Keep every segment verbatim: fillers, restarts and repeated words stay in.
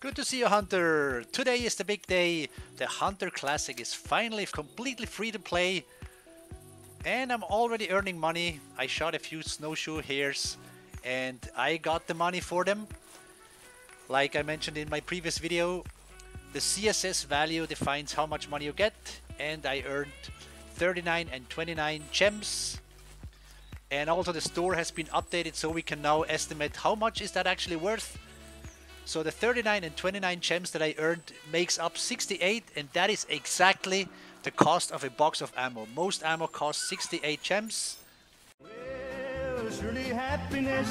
Good to see you, Hunter. Today is the big day. The Hunter Classic is finally completely free to play, and I'm already earning money. I shot a few snowshoe hares and I got the money for them. Like I mentioned in my previous video, the C S S value defines how much money you get, and I earned thirty-nine and twenty-nine gems. And also the store has been updated, so we can now estimate how much is that actually worth. So the thirty-nine and twenty-nine gems that I earned makes up sixty-eight, and that is exactly the cost of a box of ammo. Most ammo costs sixty-eight gems. Well, surely happiness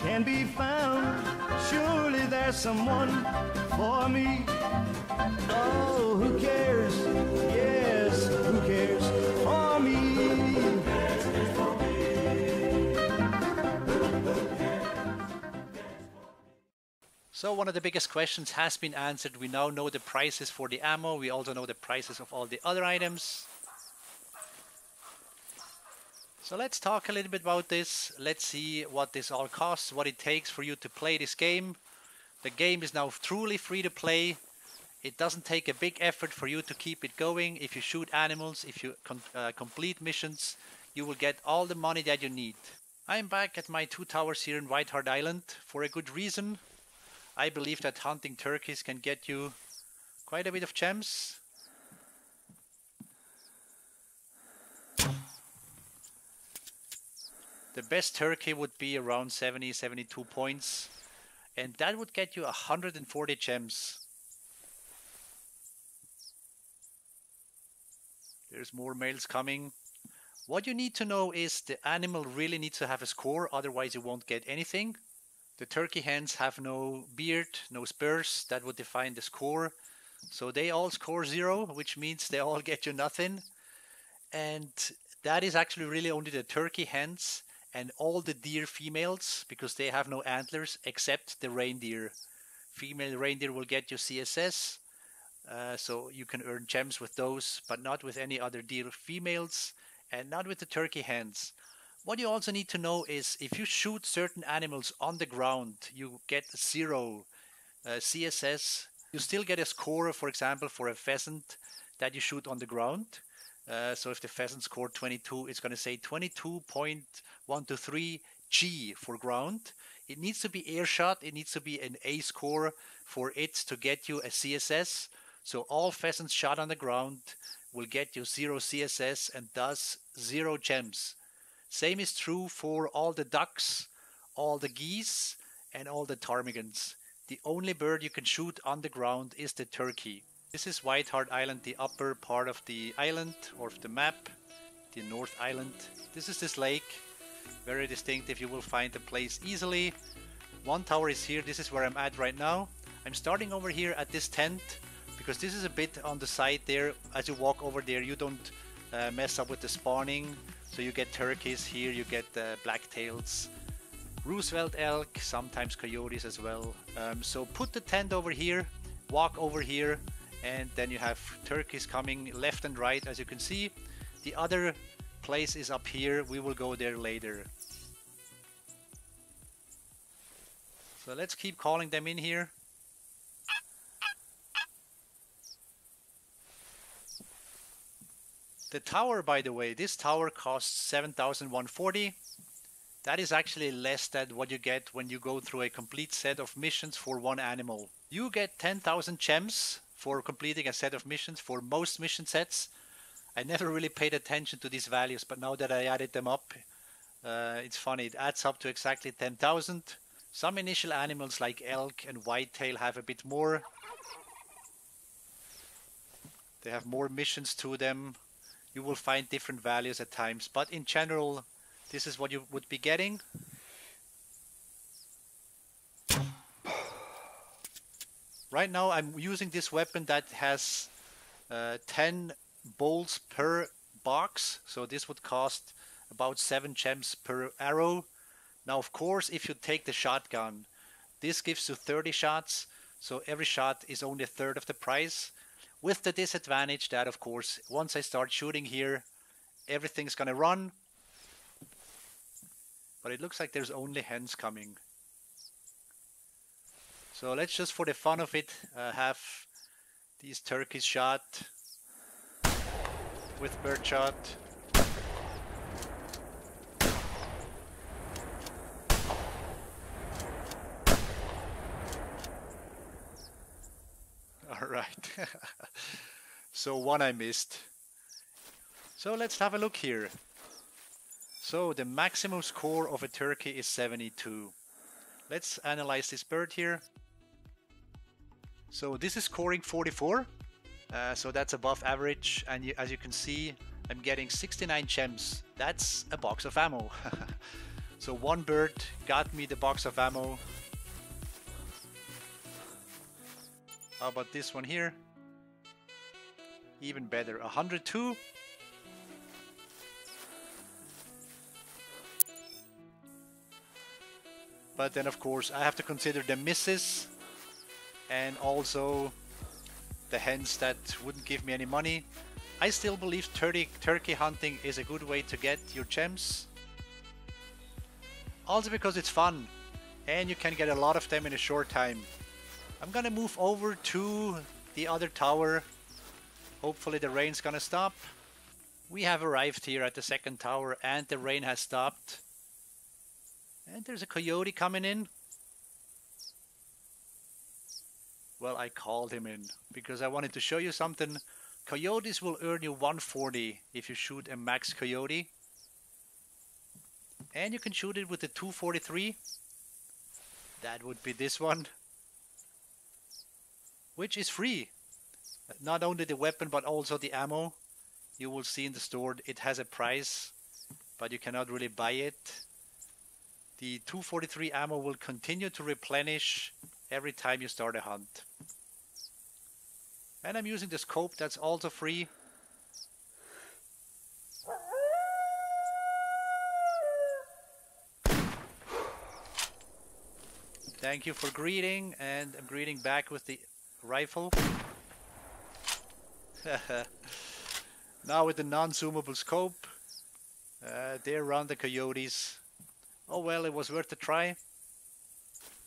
can be found. Surely there's someone for me. Oh, who cares? Yes, who cares for me? So one of the biggest questions has been answered. We now know the prices for the ammo. We also know the prices of all the other items. So let's talk a little bit about this. Let's see what this all costs, what it takes for you to play this game. The game is now truly free to play. It doesn't take a big effort for you to keep it going. If you shoot animals, if you com uh, complete missions, you will get all the money that you need. I'm back at my two towers here in White Hart Island for a good reason. I believe that hunting turkeys can get you quite a bit of gems. The best turkey would be around seventy, seventy-two points, and that would get you one hundred forty gems. There's more males coming. What you need to know is the animal really needs to have a score, otherwise you won't get anything. The turkey hens have no beard, no spurs, that would define the score. So they all score zero, which means they all get you nothing. And that is actually really only the turkey hens and all the deer females, because they have no antlers except the reindeer. Female reindeer will get you C S S, uh, so you can earn gems with those, but not with any other deer females and not with the turkey hens. What you also need to know is if you shoot certain animals on the ground, you get zero uh, C S S. You still get a score, for example, for a pheasant that you shoot on the ground. Uh, so if the pheasant scored twenty-two, it's going to say twenty-two point one two three G for ground. It needs to be air shot. It needs to be an A score for it to get you a C S S. So all pheasants shot on the ground will get you zero C S S and thus zero gems. Same is true for all the ducks, all the geese, and all the ptarmigans. The only bird you can shoot on the ground is the turkey. This is White Hart Island, the upper part of the island or of the map, the North Island. This is this lake, very distinctive. You will find the place easily. One tower is here. This is where I'm at right now. I'm starting over here at this tent because this is a bit on the side there. As you walk over there, you don't uh, mess up with the spawning. So you get turkeys here, you get uh, blacktails, Roosevelt elk, sometimes coyotes as well. Um, so put the tent over here, walk over here, and then you have turkeys coming left and right, as you can see. The other place is up here. We will go there later. So let's keep calling them in here. The tower, by the way, this tower costs seven thousand one hundred forty. That is actually less than what you get when you go through a complete set of missions for one animal. You get ten thousand gems for completing a set of missions for most mission sets. I never really paid attention to these values, but now that I added them up, uh, it's funny. It adds up to exactly ten thousand. Some initial animals like elk and whitetail have a bit more. They have more missions to them. You will find different values at times, but in general, this is what you would be getting. Right now, I'm using this weapon that has uh, ten bolts per box, so this would cost about seven gems per arrow. Now, of course, if you take the shotgun, this gives you thirty shots, so every shot is only a third of the price. With the disadvantage that, of course, once I start shooting here, everything's gonna run. But it looks like there's only hens coming. So let's just, for the fun of it, uh, have these turkeys shot with birdshot. All right. So one I missed. So let's have a look here. So the maximum score of a turkey is seventy-two. Let's analyze this bird here. So this is scoring forty-four. Uh, so that's above average. And you, as you can see, I'm getting sixty-nine gems. That's a box of ammo. So one bird got me the box of ammo. How about this one here? Even better, one hundred two. But then, of course, I have to consider the misses and also the hens that wouldn't give me any money. I still believe turkey hunting is a good way to get your gems. Also because it's fun and you can get a lot of them in a short time. I'm gonna move over to the other tower. Hopefully the rain's gonna stop. We have arrived here at the second tower and the rain has stopped. And there's a coyote coming in. Well, I called him in because I wanted to show you something. Coyotes will earn you one forty if you shoot a max coyote. And you can shoot it with a two forty-three. That would be this one. Which is free. Not only the weapon but also the ammo. You will see in the store it has a price. But you cannot really buy it. The two forty-three ammo will continue to replenish every time you start a hunt. And I'm using the scope, that's also free. Thank you for greeting, and I'm greeting back with the rifle. Now with the non-zoomable scope, uh, there run the coyotes. Oh well, it was worth a try.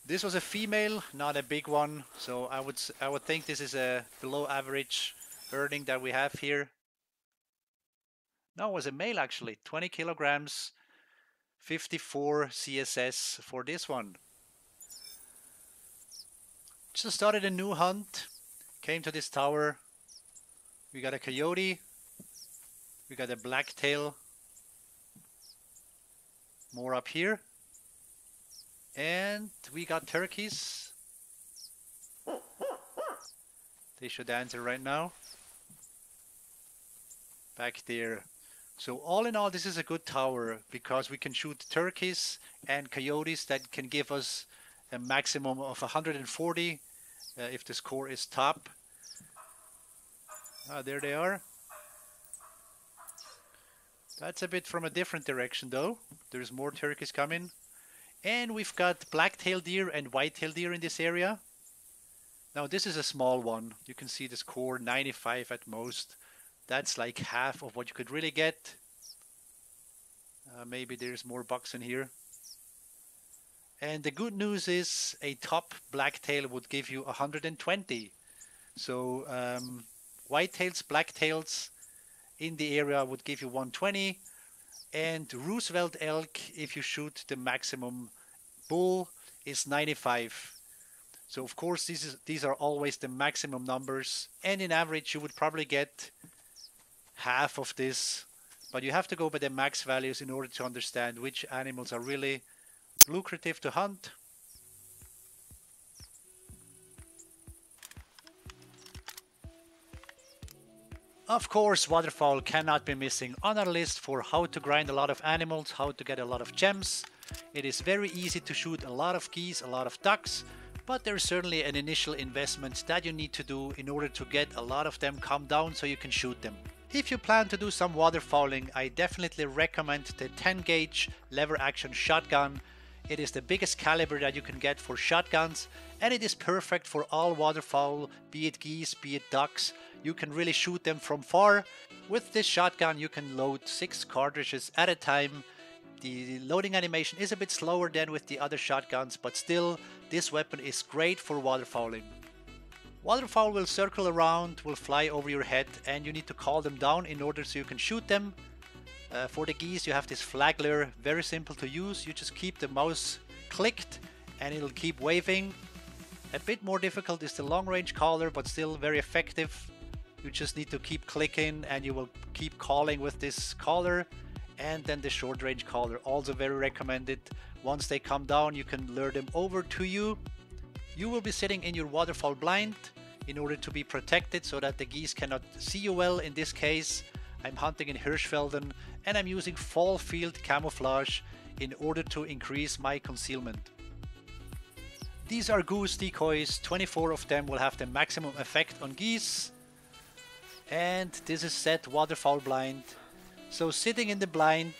This was a female, not a big one, so I would I would think this is a below average earning that we have here. No, it was a male actually, twenty kilograms, fifty-four C S S for this one. Just started a new hunt, came to this tower. We got a coyote, we got a blacktail. More up here, and we got turkeys. They should answer right now. Back there. So all in all, this is a good tower because we can shoot turkeys and coyotes that can give us a maximum of one hundred forty uh, if the score is top. Ah, there they are. That's a bit from a different direction though. There's more turkeys coming. And we've got black-tailed deer and white-tailed deer in this area. Now this is a small one. You can see the score ninety-five at most. That's like half of what you could really get. Uh, maybe there's more bucks in here. And the good news is a top black-tail would give you one hundred twenty. So um, white-tails, black-tails, in the area would give you one twenty, and Roosevelt elk, if you shoot the maximum bull, is ninety-five. So of course this is, these are always the maximum numbers, and in average you would probably get half of this, but you have to go by the max values in order to understand which animals are really lucrative to hunt. Of course, waterfowl cannot be missing on our list for how to grind a lot of animals, how to get a lot of gems. It is very easy to shoot a lot of geese, a lot of ducks, but there is certainly an initial investment that you need to do in order to get a lot of them come down so you can shoot them. If you plan to do some waterfowling, I definitely recommend the ten gauge lever action shotgun. It is the biggest caliber that you can get for shotguns, and it is perfect for all waterfowl, be it geese, be it ducks. You can really shoot them from far. With this shotgun you can load six cartridges at a time. the loading animation is a bit slower than with the other shotguns, but still this weapon is great for waterfowling. Waterfowl will circle around, will fly over your head, and you need to call them down in order so you can shoot them. Uh, for the geese you have this flagler, very simple to use. You just keep the mouse clicked and it'll keep waving. A bit more difficult is the long range caller, but still very effective. You just need to keep clicking and you will keep calling with this caller. And then the short range caller, also very recommended. Once they come down you can lure them over to you. You will be sitting in your waterfowl blind in order to be protected so that the geese cannot see you well. In this case, I'm hunting in Hirschfelden and I'm using fall field camouflage in order to increase my concealment. These are goose decoys, twenty-four of them will have the maximum effect on geese. And this is set waterfowl blind. So sitting in the blind,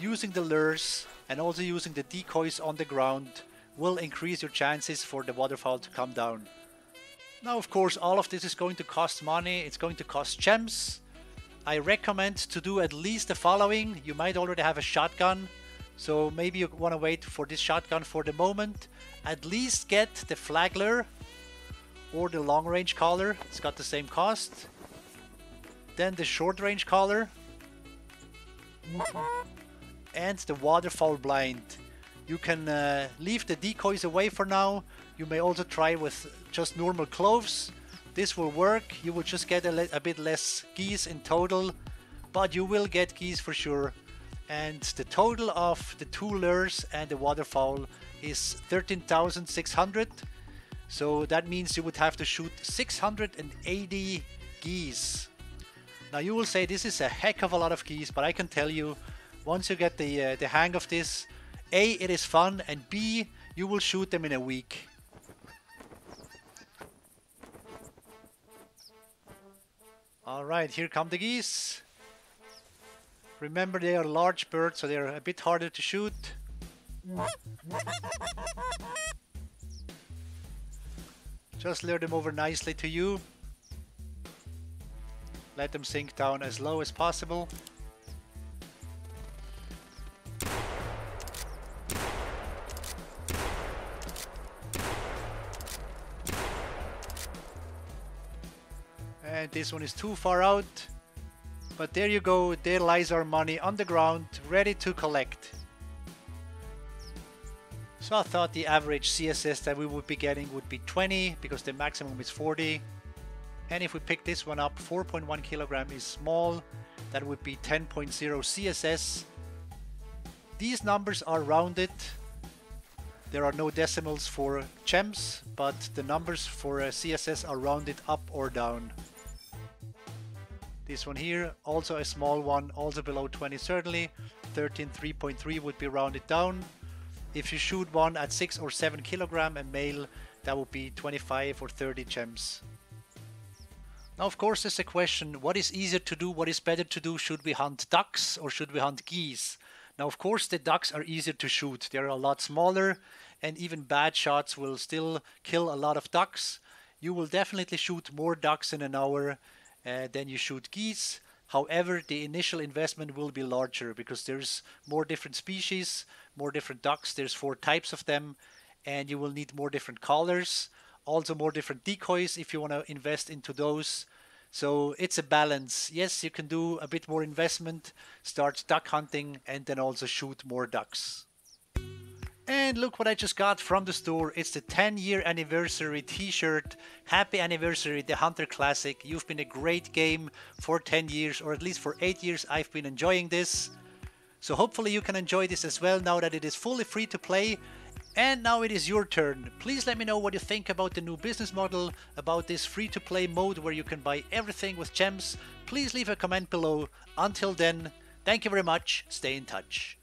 using the lures and also using the decoys on the ground will increase your chances for the waterfowl to come down. Now of course all of this is going to cost money, it's going to cost gems. I recommend to do at least the following. You might already have a shotgun, so maybe you want to wait for this shotgun for the moment. At least get the flagler or the long range caller, it's got the same cost. Then the short range caller and the waterfowl blind. You can uh, leave the decoys away for now. You may also try with just normal cloves. This will work. You will just get a, a bit less geese in total, but you will get geese for sure. And the total of the two lures and the waterfowl is thirteen thousand six hundred. So that means you would have to shoot six hundred eighty geese. Now you will say this is a heck of a lot of geese, but I can tell you, once you get the, uh, the hang of this, A, it is fun, and B, you will shoot them in a week. Alright, here come the geese. Remember, they are large birds, so they are a bit harder to shoot. Just lure them over nicely to you. Let them sink down as low as possible. And this one is too far out, but there you go, there lies our money on the ground, ready to collect. So I thought the average C S S that we would be getting would be twenty, because the maximum is forty. And if we pick this one up, four point one kilogram is small, that would be ten point zero C S S. These numbers are rounded. There are no decimals for gems, but the numbers for C S S are rounded up or down. This one here, also a small one, also below twenty certainly. thirteen three point three would be rounded down. If you shoot one at six or seven kilogram, a male, that would be twenty-five or thirty gems. Now of course there's a question, what is easier to do, what is better to do? Should we hunt ducks or should we hunt geese? Now of course the ducks are easier to shoot, they are a lot smaller and even bad shots will still kill a lot of ducks. You will definitely shoot more ducks in an hour uh, than you shoot geese. However, the initial investment will be larger because there's more different species, more different ducks, there's four types of them, and you will need more different collars, also more different decoys if you want to invest into those. So it's a balance. Yes, you can do a bit more investment, start duck hunting and then also shoot more ducks. And look what I just got from the store. It's the ten year anniversary t-shirt. Happy anniversary, the Hunter Classic. You've been a great game for ten years, or at least for eight years. I've been enjoying this. So hopefully you can enjoy this as well now that it is fully free to play. And now it is your turn. Please let me know what you think about the new business model, about this free-to-play mode where you can buy everything with gems. Please leave a comment below. Until then, thank you very much. Stay in touch.